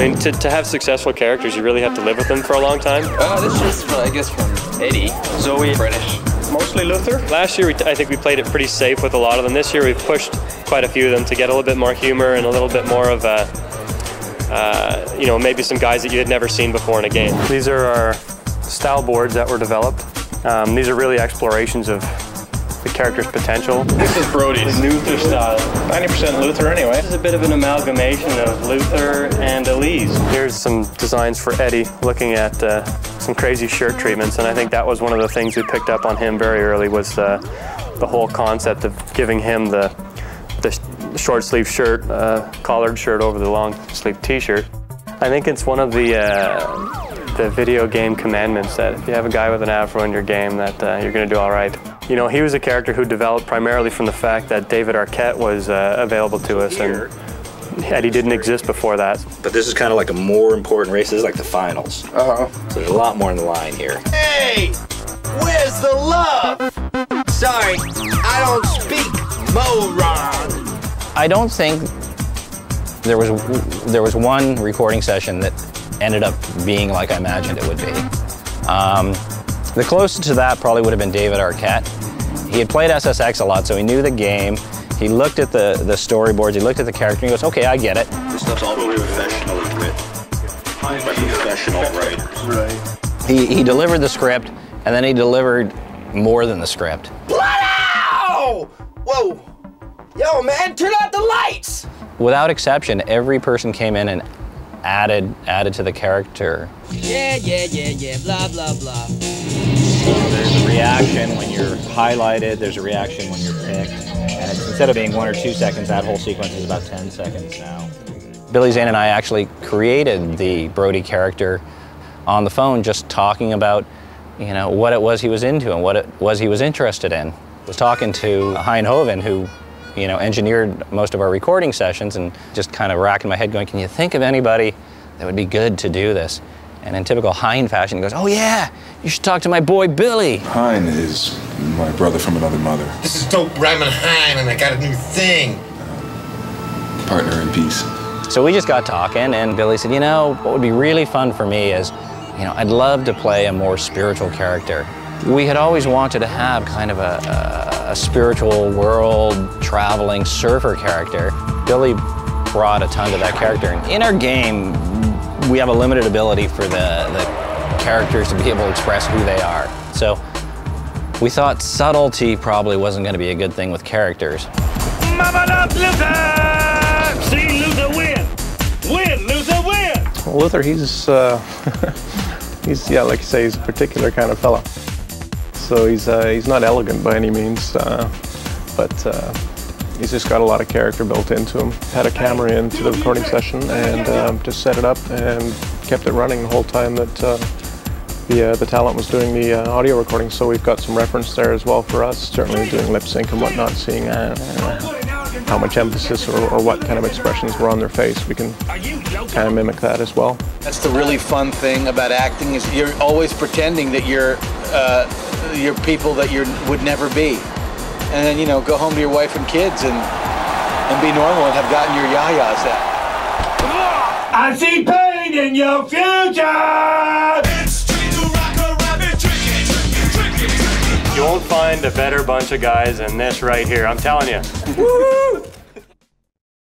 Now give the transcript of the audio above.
I mean, to have successful characters, you really have to live with them for a long time. This is, I guess, from Eddie, Zoe, British. Mostly Luther. Last year, I think we played it pretty safe with a lot of them. This year, we've pushed quite a few of them to get a little bit more humor and a little bit more of, you know, maybe some guys that you had never seen before in a game. These are our style boards that were developed. These are really explorations of the character's potential. This is Brody's Luther style. 90% Luther anyway. This is a bit of an amalgamation of Luther and Elise. Here's some designs for Eddie looking at some crazy shirt treatments, and I think that was one of the things we picked up on him very early was the whole concept of giving him the short sleeve shirt, collared shirt over the long sleeve t-shirt. I think it's one of the video game commandments that if you have a guy with an afro in your game that you're going to do all right. You know, he was a character who developed primarily from the fact that David Arquette was available to us, and Eddie didn't exist before that. But this is kind of like a more important race. This is like the finals. So there's a lot more on the line here. Hey! Where's the love? Sorry, I don't speak moron. I don't think there was one recording session that ended up being like I imagined it would be. The closest to that probably would have been David Arquette. He had played SSX a lot, so he knew the game. He looked at the storyboards, he looked at the character, and he goes, okay, I get it. This stuff's all professionally written. I'm a professional writer. Right. He delivered the script, and then he delivered more than the script. Whoa! Whoa! Yo, man, turn out the lights! Without exception, every person came in and added to the character. Yeah, blah, blah, blah. There's a reaction when you're highlighted, there's a reaction when you're picked, and instead of being 1 or 2 seconds, that whole sequence is about 10 seconds now. Billy Zane and I actually created the Brody character on the phone, just talking about, you know, what it was he was into and what it was he was interested in. I was talking to Hein Hoeven, who, you know, engineered most of our recording sessions, and just kind of racking my head going, can you think of anybody that would be good to do this? And in typical Hein fashion, he goes, oh yeah, you should talk to my boy Billy. Hein is my brother from another mother. This is Dope Ramen Hein, and I got a new thing. Partner in peace. So we just got talking, and Billy said, you know, what would be really fun for me is, you know, I'd love to play a more spiritual character. We had always wanted to have kind of a spiritual world-traveling surfer character. Billy brought a ton to that character. In our game, we have a limited ability for the characters to be able to express who they are. So we thought subtlety probably wasn't going to be a good thing with characters. Mama love Luther! See Luther win! Win, Luther, win! Well, Luther, he's, he's, yeah, like you say, he's a particular kind of fellow. So he's not elegant by any means, but he's just got a lot of character built into him. Had a camera in to the recording session and just set it up and kept it running the whole time that the talent was doing the audio recording. So we've got some reference there as well for us, certainly doing lip sync and whatnot, seeing how much emphasis or what kind of expressions were on their face. We can kind of mimic that as well. That's the really fun thing about acting is you're always pretending that you're people that you would never be, and then, you know, go home to your wife and kids and be normal and have gotten your yayas out. I see pain in your future. It's tricky to rock a rabbit, tricky. You won't find a better bunch of guys than this right here. I'm telling you. Woo!